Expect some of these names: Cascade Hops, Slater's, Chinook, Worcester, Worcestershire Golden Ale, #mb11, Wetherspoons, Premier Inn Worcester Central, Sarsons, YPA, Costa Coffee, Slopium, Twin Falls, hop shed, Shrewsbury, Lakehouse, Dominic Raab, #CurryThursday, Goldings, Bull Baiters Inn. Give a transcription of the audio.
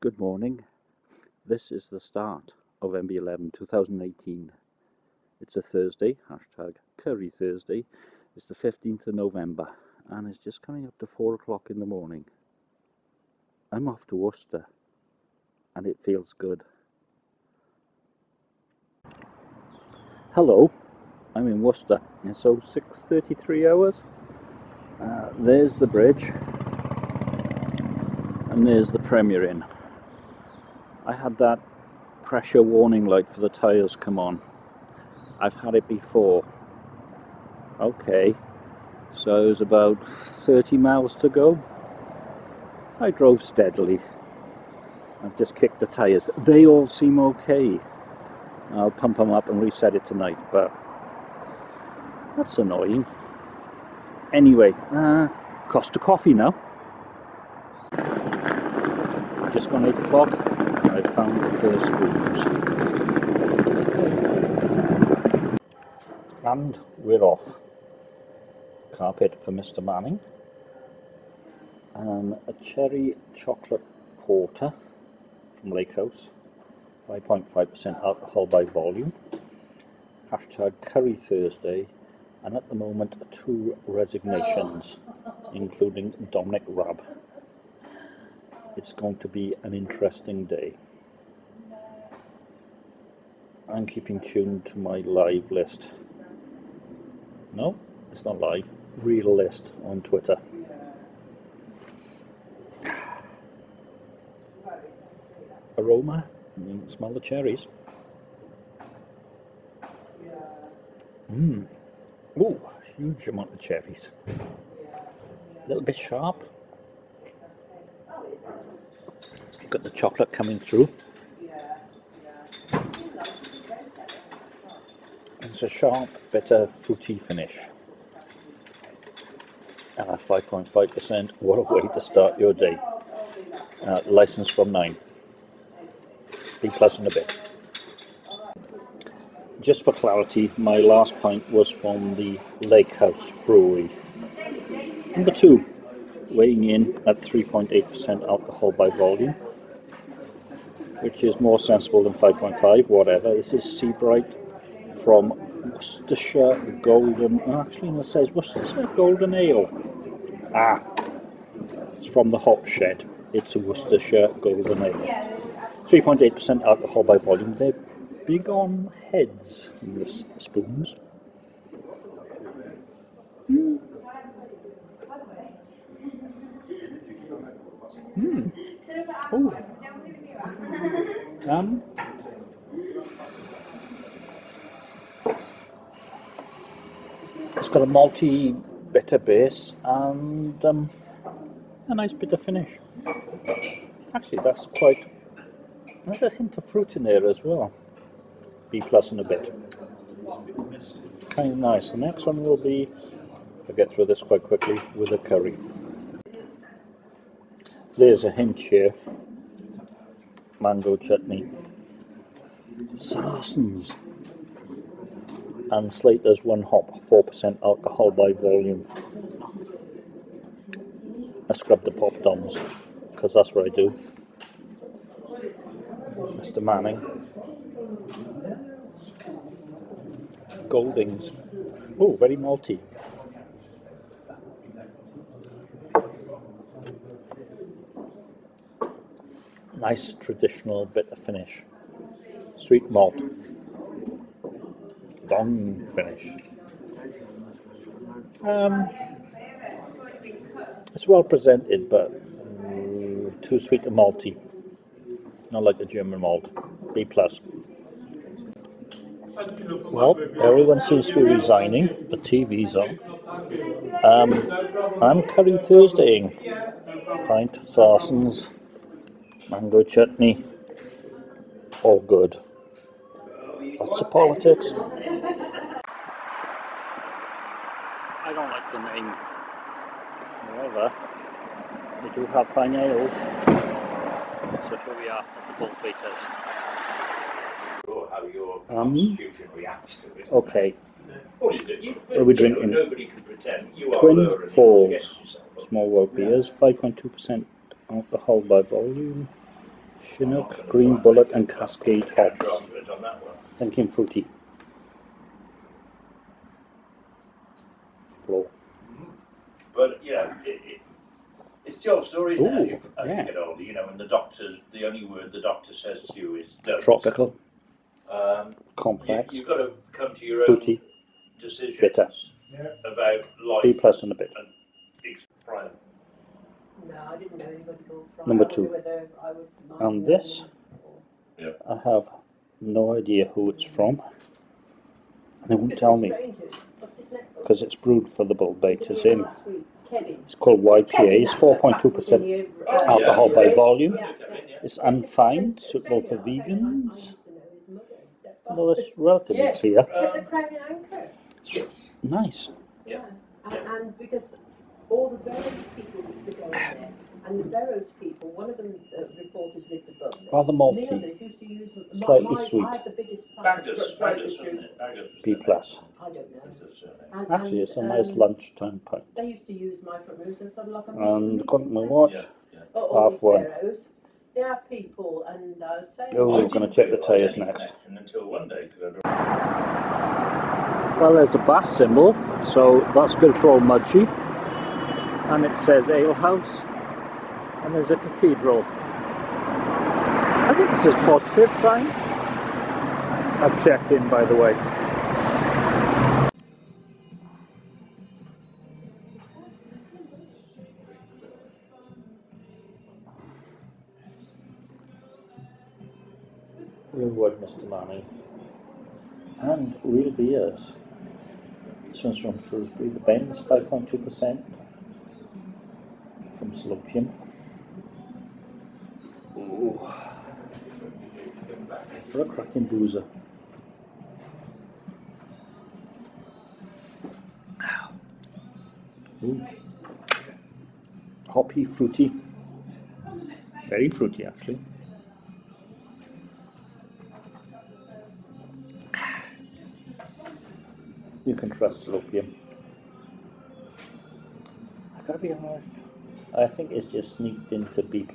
Good morning. This is the start of MB11 2018. It's a Thursday, hashtag Curry Thursday. It's the 15th of November and it's just coming up to 4 o'clock in the morning. I'm off to Worcester and it feels good. Hello, I'm in Worcester and so 6:33 hours. There's the bridge and there's the Premier Inn. I had that pressure warning light for the tyres come on. I've had it before. Okay, so there's about 30 miles to go. I drove steadily. I've just kicked the tyres. They all seem okay. I'll pump them up and reset it tonight, but that's annoying. Anyway, Costa Coffee now. Just gone 8 o'clock. I found the first spoons. And we're off. Carpet for Mr. Manning. A cherry chocolate porter from Lakehouse. 5.5% alcohol by volume. Hashtag Curry Thursday. And at the moment, 2 resignations, including Dominic Raab. It's going to be an interesting day. I'm keeping tuned to my live list. No, it's not live. Real list on Twitter. Aroma. You can smell the cherries. Mmm. Ooh, huge amount of cherries. A little bit sharp. Got the chocolate coming through. It's a sharp, bitter, fruity finish. And 5.5%. What a way to start your day. License from 9. B plus and a bit. Just for clarity, my last pint was from the Lakehouse Brewery. Number 2, weighing in at 3.8% alcohol by volume, which is more sensible than 5.5, whatever. This is Seabright from Worcestershire Golden... actually, it says Worcestershire Golden Ale. Ah, it's from the Hop Shed. It's a Worcestershire Golden Ale. 3.8% alcohol by volume. They're big on heads in the spoons. Mm. Mm. Oh. It's got a malty bitter base and a nice bitter finish. Actually, there's a hint of fruit in there as well. B plus and a bit. Kind of nice. The next one will be, I'll get through this quite quickly, with a curry. There's a hint here. Mango chutney, Sarsons, and Slater's One Hop, 4% alcohol by volume. Let's grab the Pop Doms, because that's what I do. Mr. Manning, Goldings. Oh, very malty. Nice traditional bit of finish. Sweet malt. Long finish. It's well presented, but too sweet and malty. Not like the German malt. B+. Well, everyone seems to be resigning. The TV's on. I'm Curry Thursdaying. Pint Sarsons. Mango chutney, all good. Lots of politics. I don't like the name. However, they do have fine ales. So here we are at the Bull Baiters. How your constitution reacts to it. Okay. What are we drinking? Nobody can pretend you are Twin Falls, small world beers, 5.2% alcohol by volume. Chinook, Green Bullet and Cascade Hops. Thinking fruity. Flow. But yeah, it's the old story, isn't it? As you get older, you know, and the only word the doctor says to you is don't. Tropical. Complex. You've got to come to your fruity, own decisions bitter. About life. B plus and a bit. And no, I didn't know anybody called Friday. Number two. And this, I have no idea who it's from. They won't tell me because it's brewed for the Bull Baiters Inn. It's called YPA. It's 4.2% alcohol by volume. It's unfined, suitable for vegans. Well, it's relatively clear. It's nice. Yeah. And because all the Burrows people used to go in there, and the Burrows people, one of them reporters lived above them. Rather malty, the others used to use slightly sweet. Baggers, B plus. I don't know. And, actually, it's a nice lunchtime pint. They used to use my front room, so I'd lock and got my watch. Half one. They are people, and I was saying. Oh, we're going to check the tyres next. Until one day, well, there's a bass symbol, so that's good for old Mudgee. And it says alehouse, and there's a cathedral. I think this is a positive sign. I've checked in, by the way. Real wood, Mr. Manning, and real beers. This one's from Shrewsbury. The Ben's 5.2%. From Slopium. Ooh. What a cracking boozer. Ooh. Hoppy, fruity. Very fruity, actually. You can trust Slopium. I gotta be honest. I think it's just sneaked into B++.